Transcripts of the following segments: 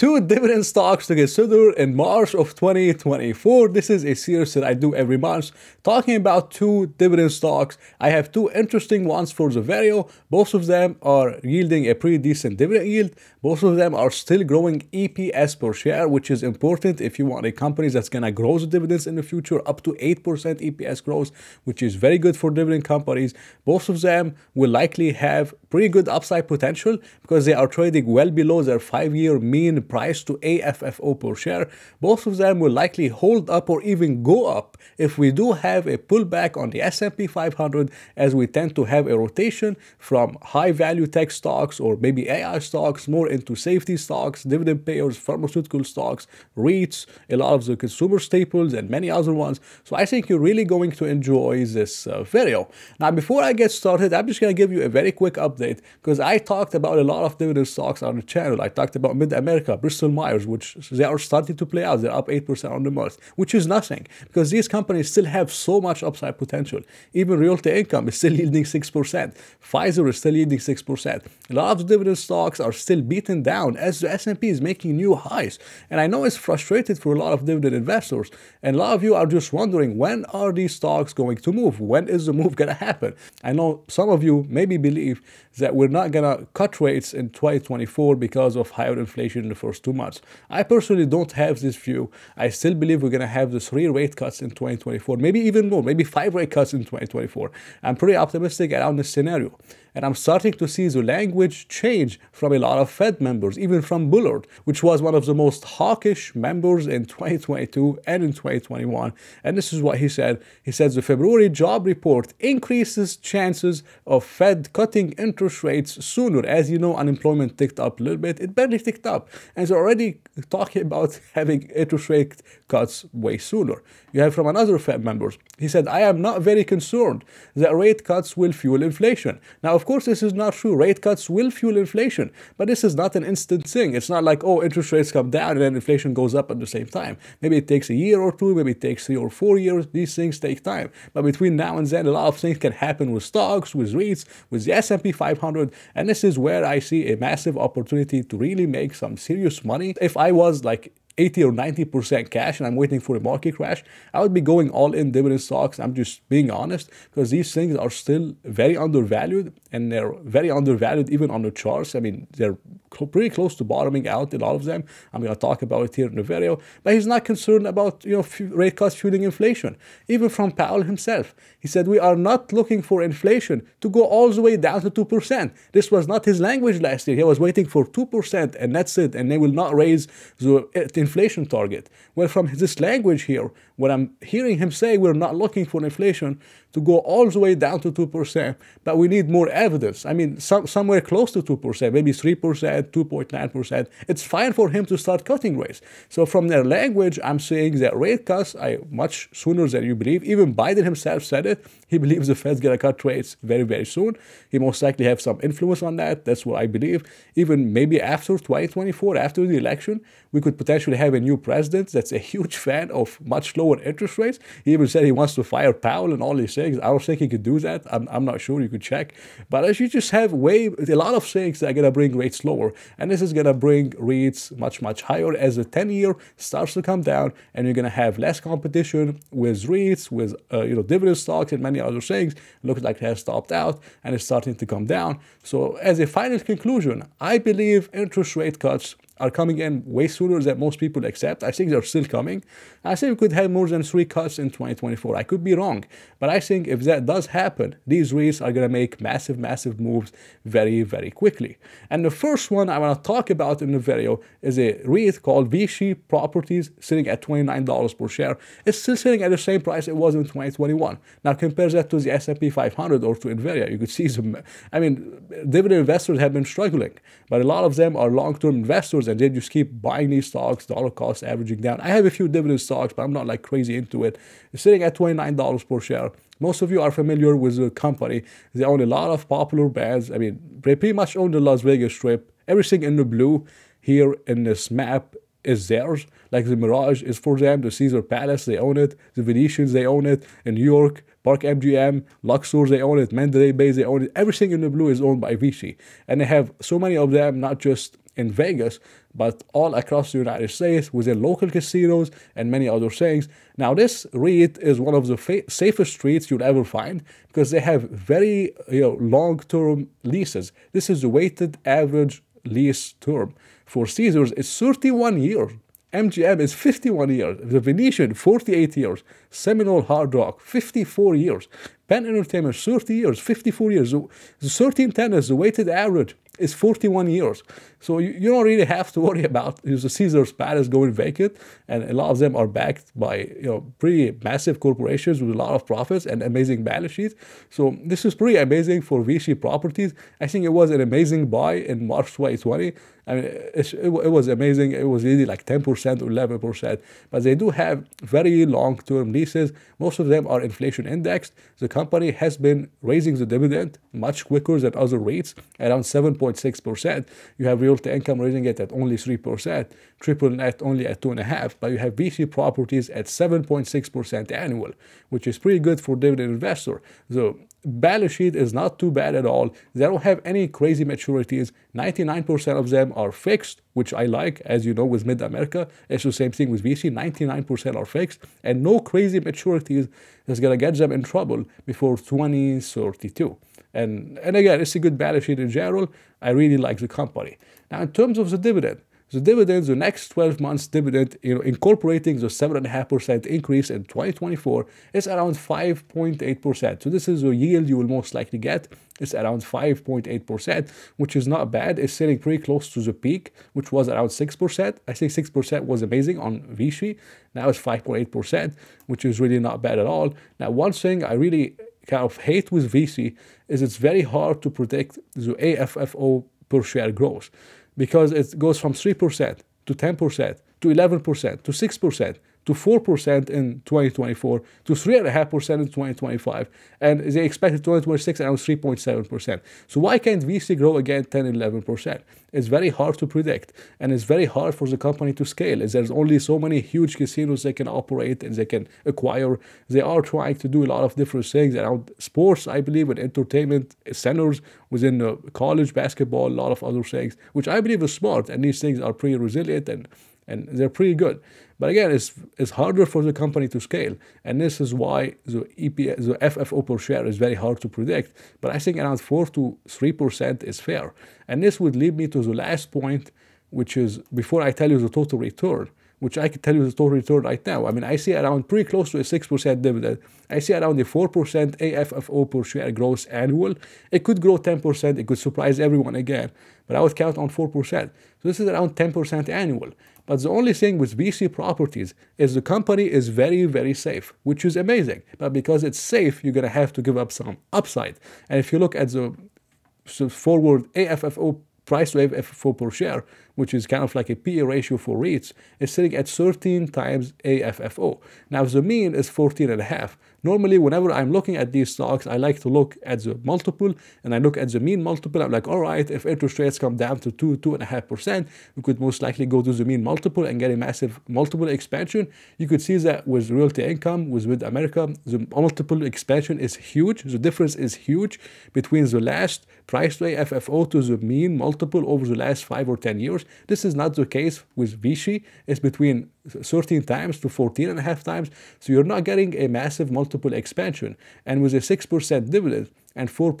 two dividend stocks to consider in March of 2024. This is a series that I do every month, talking about two dividend stocks. I have two interesting ones for the video. Both of them are yielding a pretty decent dividend yield. Both of them are still growing EPS per share, which is important if you want a company that's going to grow the dividends in the future, up to 8% EPS growth, which is very good for dividend companies. Both of them will likely have pretty good upside potential because they are trading well below their 5-year mean price to AFFO per share. Both of them will likely hold up or even go up if we do have a pullback on the S&P 500, as we tend to have a rotation from high value tech stocks or maybe AI stocks more into safety stocks, dividend payers, pharmaceutical stocks, REITs, a lot of the consumer staples and many other ones. So I think you're really going to enjoy this video. Now, before I get started, I'm just going to give you a very quick update because I talked about a lot of dividend stocks on the channel. I talked about Mid-America, Bristol Myers, which they are starting to play out. They're up 8% on the month, which is nothing because these companies still have so much upside potential. Even Realty Income is still yielding 6%. Pfizer is still yielding 6%. A lot of dividend stocks are still beaten down as the S&P is making new highs. And I know it's frustrated for a lot of dividend investors. And a lot of you are just wondering, when are these stocks going to move? When is the move going to happen? I know some of you maybe believe that we're not going to cut rates in 2024 because of higher inflation in the first 2 months. I personally don't have this view. I still believe we're going to have the 3 rate cuts in 2024, maybe even more, maybe 5 rate cuts in 2024. I'm pretty optimistic around this scenario. And I'm starting to see the language change from a lot of Fed members, even from Bullard, which was one of the most hawkish members in 2022 and in 2021. And this is what he said. He says the February job report increases chances of Fed cutting interest rates sooner. As you know, unemployment ticked up a little bit. It barely ticked up. And they're already talking about having interest rate cuts way sooner. You have from another Fed members. He said, I am not very concerned that rate cuts will fuel inflation. Now, of course, this is not true. Rate cuts will fuel inflation, but this is not an instant thing. It's not like, oh, interest rates come down and then inflation goes up at the same time. Maybe it takes a year or two, maybe it takes 3 or 4 years. These things take time. But between now and then, a lot of things can happen with stocks, with REITs, with the S&P 500. And this is where I see a massive opportunity to really make some serious money. If I was like 80 or 90% cash and I'm waiting for a market crash, I would be going all in dividend stocks. I'm just being honest because these things are still very undervalued, and they're very undervalued even on the charts. I mean, they're pretty close to bottoming out in all of them. I'm going to talk about it here in the video, but he's not concerned about, you know, rate cuts fueling inflation. Even from Powell himself, he said, we are not looking for inflation to go all the way down to 2%. This was not his language last year. He was waiting for 2% and that's it. And they will not raise the inflation target. Well, from this language here, what I'm hearing him say, we're not looking for inflation to go all the way down to 2%, but we need more evidence. I mean, somewhere close to 2%, maybe 3%, 2.9%. It's fine for him to start cutting rates. So from their language, I'm saying that rate cuts are much sooner than you believe. Even Biden himself said it. He believes the Fed's going to cut rates very, very soon. He most likely have some influence on that. That's what I believe. Even maybe after 2024, after the election, we could potentially have a new president that's a huge fan of much lower interest rates. He even said he wants to fire Powell and all these things. I don't think he could do that. I'm not sure. You could check. But as you just have a lot of things that are going to bring rates lower. And this is going to bring rates much, much higher as the 10-year starts to come down, and you're going to have less competition with rates, with dividend stocks and many other things. It looks like it has topped out and it's starting to come down. So as a final conclusion, I believe interest rate cuts are coming in way sooner than most people accept. I think they're still coming. I think we could have more than 3 cuts in 2024. I could be wrong, but I think if that does happen, these REITs are going to make massive, massive moves very, very quickly. And the first one I want to talk about in the video is a REIT called Vici Properties, sitting at $29 per share. It's still sitting at the same price it was in 2021. Now compare that to the S&P 500 or to Nvidia. You could see some, I mean, dividend investors have been struggling, but a lot of them are long-term investors, and they just keep buying these stocks, dollar cost averaging down. I have a few dividend stocks, but I'm not like crazy into it. It's sitting at $29 per share. Most of you are familiar with the company. They own a lot of popular bands. I mean, they pretty much own the Las Vegas Strip. Everything in the blue here in this map is theirs. Like the Mirage is for them, the Caesar Palace, they own it, the Venetians, they own it, in New York, Park MGM, Luxor, they own it, Mandalay Bay, they own it. Everything in the blue is owned by Vici. And they have so many of them, not just in Vegas, but all across the United States, within local casinos and many other things. Now, this REIT is one of the safest REITs you'll ever find because they have very long-term leases. This is the weighted average lease term. For Caesars, it's 31 years. MGM is 51 years. The Venetian, 48 years. Seminole Hard Rock, 54 years. Penn Entertainment, 30 years, 54 years. So the 1310 is the weighted average, is 41 years. So you don't really have to worry about the Caesars Palace going vacant. And a lot of them are backed by pretty massive corporations with a lot of profits and amazing balance sheets. So this is pretty amazing for Vici Properties. I think it was an amazing buy in March 2020. I mean, it was amazing. It was really like 10% or 11%. But they do have very long-term leases. Most of them are inflation indexed. The company has been raising the dividend much quicker than other REITs, around 7.6%. You have Realty Income raising it at only 3%, Triple Net only at 2.5%, but you have Vici Properties at 7.6% annual, which is pretty good for dividend investor. So balance sheet is not too bad at all. They don't have any crazy maturities. 99% of them are fixed, which I like. As you know, with Mid-America, it's the same thing with Vici. 99% are fixed and no crazy maturities that's going to get them in trouble before 2032. And again, it's a good balance sheet in general. I really like the company. Now, in terms of the dividend, the next 12 months dividend, incorporating the 7.5% increase in 2024, is around 5.8%. So this is the yield you will most likely get. It's around 5.8%, which is not bad. It's sitting pretty close to the peak, which was around 6%. I think 6% was amazing on Vici. Now it's 5.8%, which is really not bad at all. Now, one thing I really kind of hate with Vici is it's very hard to predict the AFFO per share growth, because it goes from 3% to 10% to 11% to 6% to 4% in 2024 to 3.5% in 2025, and they expected 2026 around 3.7%. So why can't VC grow again 10-11%? It's very hard to predict, and it's very hard for the company to scale, as there's only so many huge casinos they can operate and they can acquire. They are trying to do a lot of different things around sports, I believe, and entertainment centers within college basketball, a lot of other things, which I believe is smart, and these things are pretty resilient and they're pretty good. But again, it's harder for the company to scale, and this is why the EPS, the FFO per share is very hard to predict. But I think around 4 to 3% is fair. And this would lead me to the last point, which is before I tell you the total return, which I can tell you the total return right now. I mean, I see around pretty close to a 6% dividend. I see around a 4% AFFO per share growth annual. It could grow 10%. It could surprise everyone again, but I would count on 4%. So this is around 10% annual. But the only thing with Vici Properties is the company is very, very safe, which is amazing. But because it's safe, you're going to have to give up some upside. And if you look at the forward AFFO price to AFFO per share, which is kind of like a PE ratio for REITs, is sitting at 13 times AFFO. Now, the mean is 14.5. Normally, whenever I'm looking at these stocks, I like to look at the multiple, and I look at the mean multiple. I'm like, all right, if interest rates come down to 2-2.5%, we could most likely go to the mean multiple and get a massive multiple expansion. You could see that with Realty Income, with Mid-America, the multiple expansion is huge. The difference is huge between the last price to AFFO to the mean multiple over the last 5 or 10 years. This is not the case with Vici. It's between 13 times to 14.5 times. So you're not getting a massive multiple expansion. And with a 6% dividend and 4%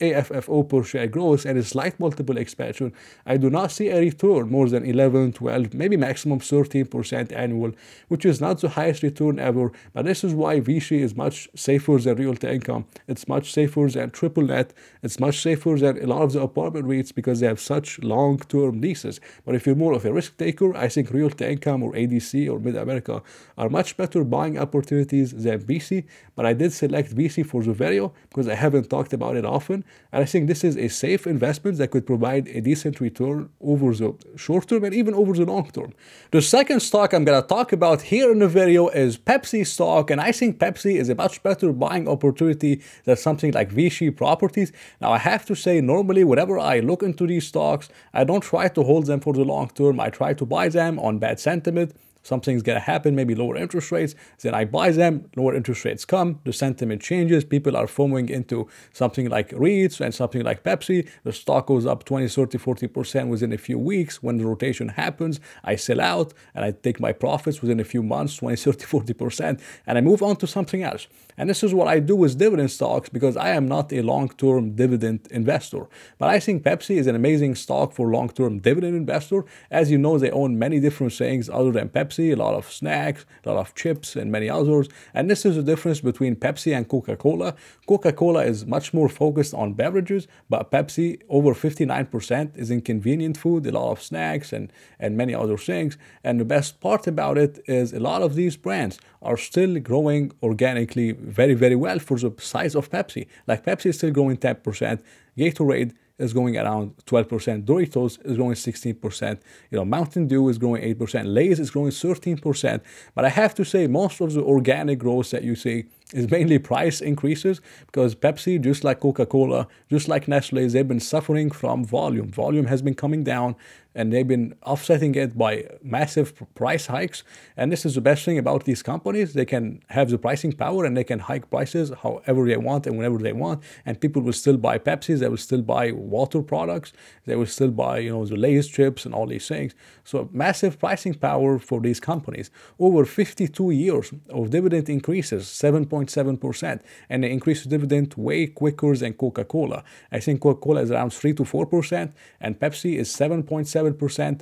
AFFO per share growth and a slight multiple expansion, I do not see a return more than 11, 12, maybe maximum 13% annual, which is not the highest return ever. But this is why Vici is much safer than Realty Income. It's much safer than Triple Net. It's much safer than a lot of the apartment REITs because they have such long-term leases. But if you're more of a risk taker, I think Realty Income or AD CDC or Mid-America are much better buying opportunities than BC, but I did select BC for the video because I haven't talked about it often, and I think this is a safe investment that could provide a decent return over the short term and even over the long term. The second stock I'm going to talk about here in the video is Pepsi stock, and I think Pepsi is a much better buying opportunity than something like Vici Properties. Now I have to say, normally whenever I look into these stocks, I don't try to hold them for the long term. I try to buy them on bad sentiment. Something's gonna happen, maybe lower interest rates, then I buy them, lower interest rates come, the sentiment changes, people are FOMOing into something like REITs and something like Pepsi, the stock goes up 20, 30, 40% within a few weeks. When the rotation happens, I sell out and I take my profits within a few months, 20, 30, 40%, and I move on to something else. And this is what I do with dividend stocks because I am not a long-term dividend investor. But I think Pepsi is an amazing stock for long-term dividend investor. As you know, they own many different things other than Pepsi. A lot of snacks, a lot of chips, and many others. And this is the difference between Pepsi and Coca-Cola. Coca-Cola is much more focused on beverages, but Pepsi, over 59%, is in convenient food, a lot of snacks, and many other things. And the best part about it is a lot of these brands are still growing organically very, very well for the size of Pepsi. Like Pepsi is still growing 10%, Gatorade is going around 12%, Doritos is growing 16%, Mountain Dew is growing 8%, Lay's is growing 13%. But I have to say, most of the organic growth that you see is mainly price increases, because Pepsi, just like Coca-Cola, just like Nestle, they've been suffering from volume. Volume has been coming down, and they've been offsetting it by massive price hikes. And this is the best thing about these companies. They can have the pricing power and they can hike prices however they want and whenever they want. And people will still buy Pepsi, they will still buy water products, they will still buy, the Lay's chips and all these things. So massive pricing power for these companies. Over 52 years of dividend increases, 7.7%, and they increase the dividend way quicker than Coca-Cola. I think Coca-Cola is around 3 to 4%, and Pepsi is 7.7%,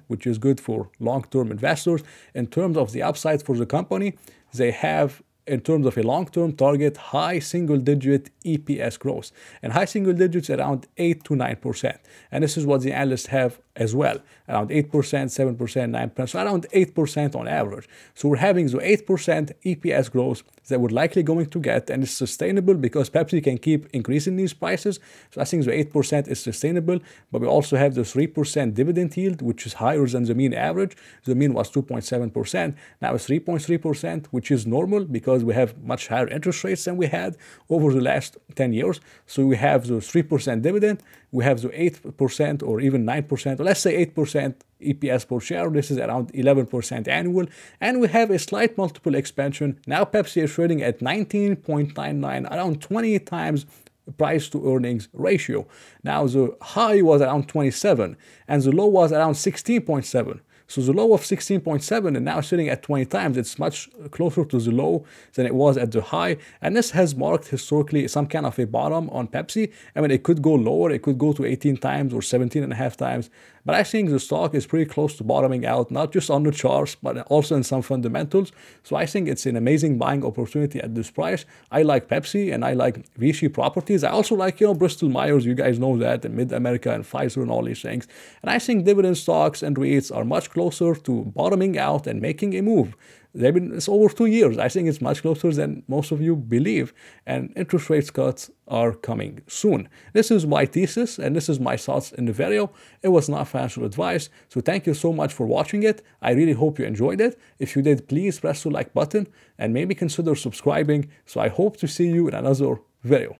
which is good for long-term investors. In terms of the upside for the company, they have, in terms of a long-term target, high single-digit EPS growth, and high single digits around 8 to 9%. And this is what the analysts have as well, around 8%, 7%, 9%, so around 8% on average. So we're having the 8% EPS growth that we're likely going to get, and it's sustainable because Pepsi can keep increasing these prices. So I think the 8% is sustainable, but we also have the 3% dividend yield, which is higher than the mean average. The mean was 2.7%. Now it's 3.3%, which is normal because we have much higher interest rates than we had over the last 10 years. So we have the 3% dividend, we have the 8% or even 9%, or let's say 8% EPS per share. This is around 11% annual, and we have a slight multiple expansion. Now Pepsi is trading at 19.99, around 20 times price to earnings ratio. Now the high was around 27 and the low was around 16.7. So the low of 16.7 and now sitting at 20 times, it's much closer to the low than it was at the high. And this has marked historically some kind of a bottom on Pepsi. I mean, it could go lower, it could go to 18 times or 17.5 times. But I think the stock is pretty close to bottoming out, not just on the charts, but also in some fundamentals. So I think it's an amazing buying opportunity at this price. I like Pepsi and I like Vici Properties. I also like, Bristol Myers, you guys know that, and Mid-America and Pfizer and all these things. And I think dividend stocks and REITs are much closer to bottoming out and making a move. It's over 2 years. I think it's much closer than most of you believe, and interest rates cuts are coming soon. This is my thesis, and this is my thoughts in the video. It was not financial advice, so thank you so much for watching it. I really hope you enjoyed it. If you did, please press the like button and maybe consider subscribing. So I hope to see you in another video.